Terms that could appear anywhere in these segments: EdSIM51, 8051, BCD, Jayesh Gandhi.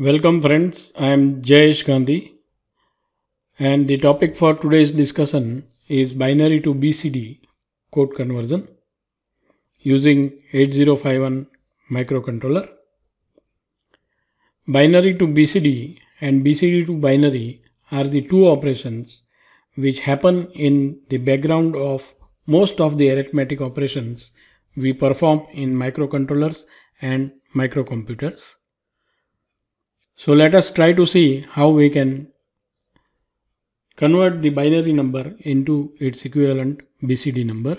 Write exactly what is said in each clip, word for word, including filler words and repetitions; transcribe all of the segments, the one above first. Welcome friends, I am Jayesh Gandhi and the topic for today's discussion is binary to B C D code conversion using eight zero five one microcontroller. Binary to B C D and B C D to binary are the two operations which happen in the background of most of the arithmetic operations we perform in microcontrollers and microcomputers. So let us try to see how we can convert the binary number into its equivalent B C D number.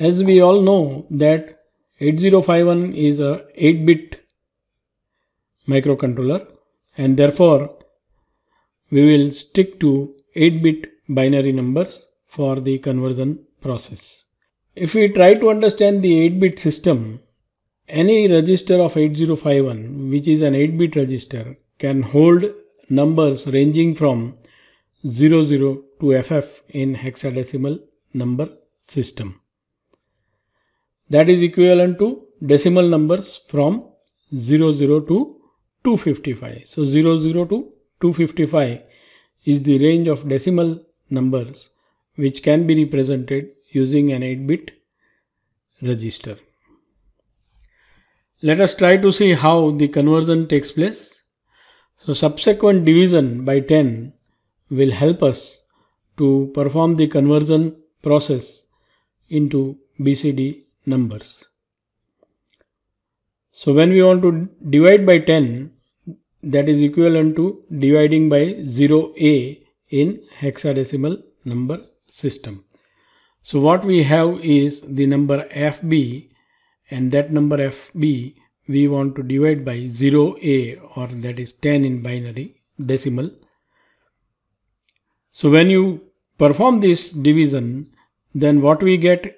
As we all know that eight zero five one is a eight bit microcontroller and therefore we will stick to eight bit binary numbers for the conversion process. If we try to understand the eight bit system, any register of eight zero five one, which is an eight bit register, can hold numbers ranging from zero zero to F F in hexadecimal number system. That is equivalent to decimal numbers from zero zero to two fifty-five. So zero zero to two fifty-five is the range of decimal numbers which can be represented using an eight bit register. Let us try to see how the conversion takes place. So subsequent division by ten will help us to perform the conversion process into B C D numbers. So when we want to divide by ten, that is equivalent to dividing by zero A in hexadecimal number system. So what we have is the number F B, and that number F B we want to divide by zero A, or that is ten in binary decimal. So when you perform this division, then what we get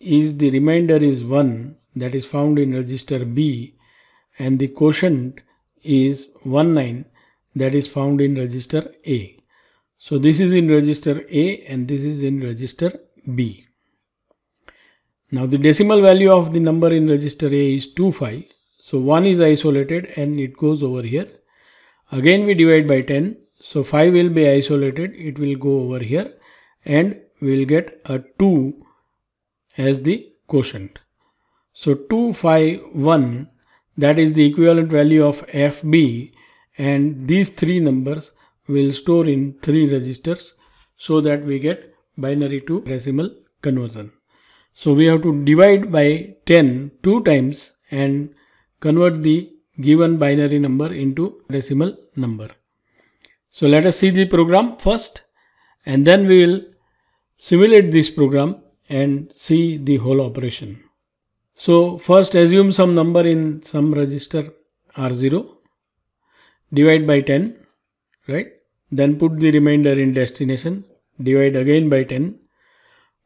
is the remainder is one, that is found in register B, and the quotient is nineteen, that is found in register A. So this is in register A and this is in register B. Now the decimal value of the number in register A is twenty-five, so one is isolated and it goes over here. Again we divide by ten, so five will be isolated, it will go over here and we will get a two as the quotient. So two five one, that is the equivalent value of F B, and these three numbers will store in three registers so that we get binary to decimal conversion. So we have to divide by ten two times and convert the given binary number into decimal number. So let us see the program first and then we will simulate this program and see the whole operation. So first assume some number in some register R zero, divide by ten, right? Then put the remainder in destination, divide again by ten.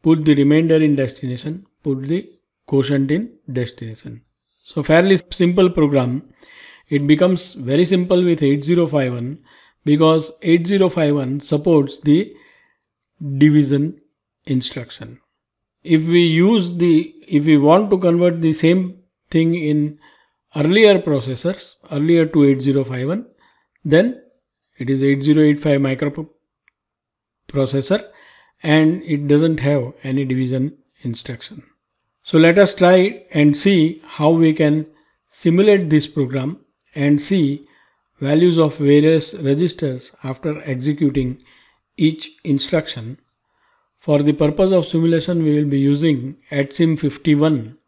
Put the remainder in destination, put the quotient in destination. So fairly simple program. It becomes very simple with eight zero five one because eight zero five one supports the division instruction. If we use the, if we want to convert the same thing in earlier processors, earlier to eight zero five one, then it is eight zero eight five microprocessor, and it doesn't have any division instruction. So let us try and see how we can simulate this program and see values of various registers after executing each instruction. For the purpose of simulation we will be using EdSIM fifty-one.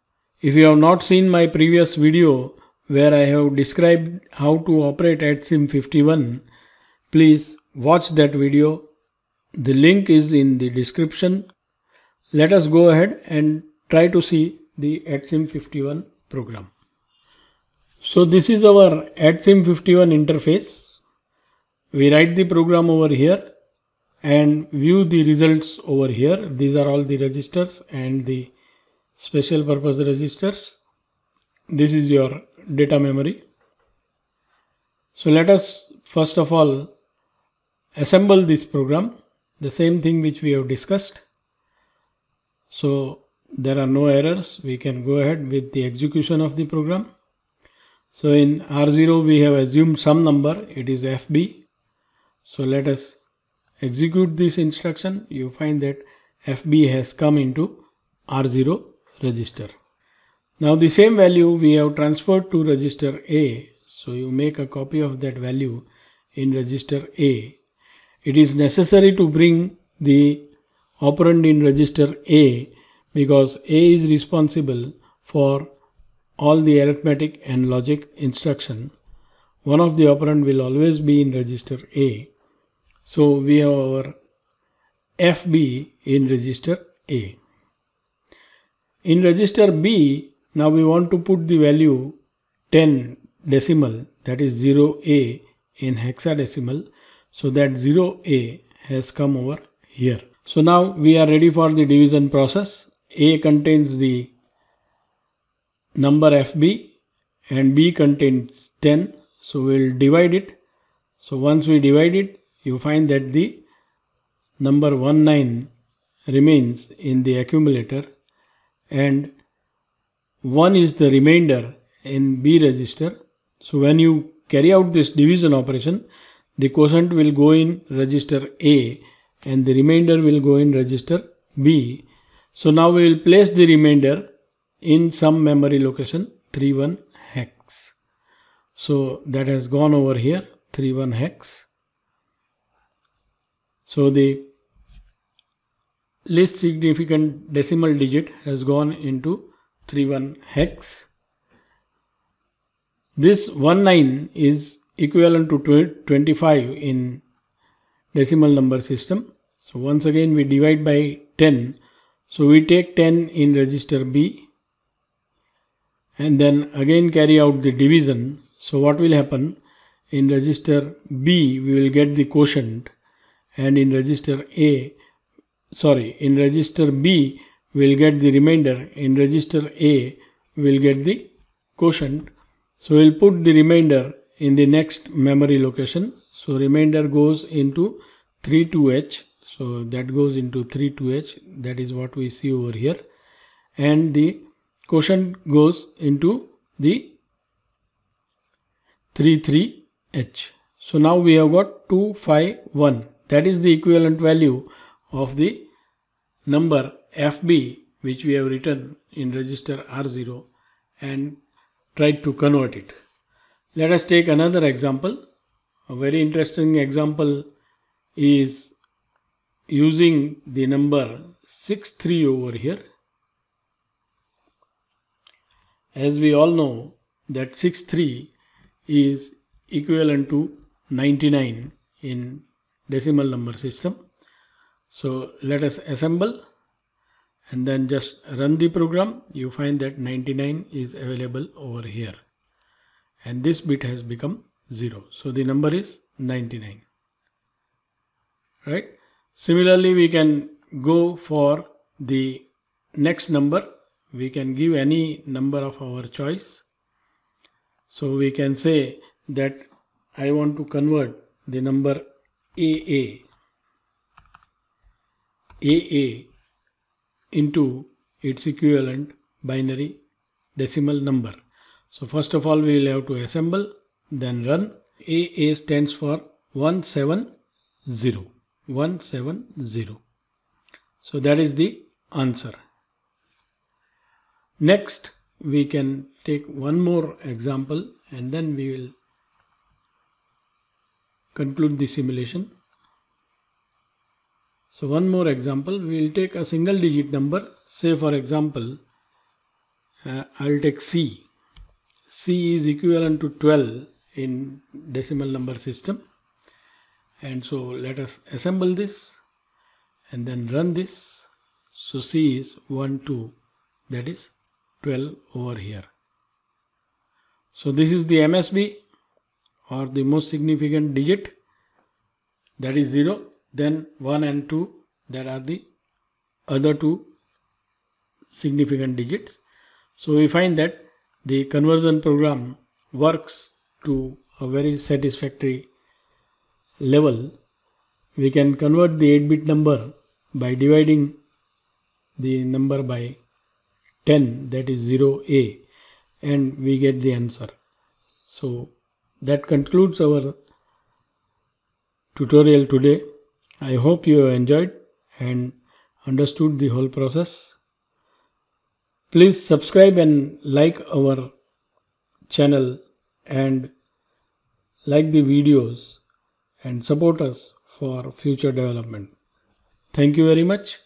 If you have not seen my previous video where I have described how to operate EdSIM fifty-one, please watch that video. The link is in the description. Let us go ahead and try to see the EdSIM fifty-one program. So this is our EdSIM fifty-one interface. We write the program over here and view the results over here. These are all the registers and the special purpose registers. This is your data memory. So let us first of all assemble this program. The same thing which we have discussed. So there are no errors. We can go ahead with the execution of the program. So in R zero we have assumed some number, it is F B. So let us execute this instruction. You find that F B has come into R zero register. Now the same value we have transferred to register A. So you make a copy of that value in register A. It is necessary to bring the operand in register A because A is responsible for all the arithmetic and logic instruction. One of the operand will always be in register A. So we have our F B in register A. In register B, now we want to put the value ten decimal, that is zero A in hexadecimal, so that zero A has come over here. So now we are ready for the division process. A contains the number F B and B contains ten, so we will divide it. So once we divide it, you find that the number nineteen remains in the accumulator and one is the remainder in B register. So when you carry out this division operation, the quotient will go in register A and the remainder will go in register B. So now we will place the remainder in some memory location thirty-one hex. So that has gone over here, thirty-one hex. So the least significant decimal digit has gone into thirty-one hex. This nineteen is equivalent to twenty-five in decimal number system. So once again we divide by ten. So we take ten in register B and then again carry out the division. So what will happen? In register B we will get the quotient and in register A Sorry, in register B we will get the remainder, in register A we will get the quotient. So we will put the remainder in the next memory location. So remainder goes into thirty-two H. So that goes into thirty-two H, that is what we see over here. And the quotient goes into the thirty-three H. So now we have got two five one. That is the equivalent value of the number F B which we have written in register R zero and tried to convert it. Let us take another example. A very interesting example is using the number sixty-three over here. As we all know that sixty-three is equivalent to ninety-nine in decimal number system. So let us assemble and then just run the program. You find that ninety-nine is available over here and this bit has become zero. So the number is ninety-nine, right? Similarly, we can go for the next number. We can give any number of our choice. So we can say that I want to convert the number AA AA into its equivalent binary decimal number. So first of all we will have to assemble, then run. A A stands for one seventy, one seventy. So that is the answer. Next we can take one more example and then we will conclude the simulation. So one more example, we will take a single digit number, say for example, uh, I will take C. C is equivalent to twelve in decimal number system. And so let us assemble this and then run this. So C is one two, that is twelve over here. So this is the M S B or the most significant digit, that is zero. Then one and two, that are the other two significant digits. So we find that the conversion program works to a very satisfactory level. We can convert the eight bit number by dividing the number by ten, that is zero A, and we get the answer. So that concludes our tutorial today. I hope you have enjoyed and understood the whole process. Please subscribe and like our channel and like the videos and support us for future development. Thank you very much.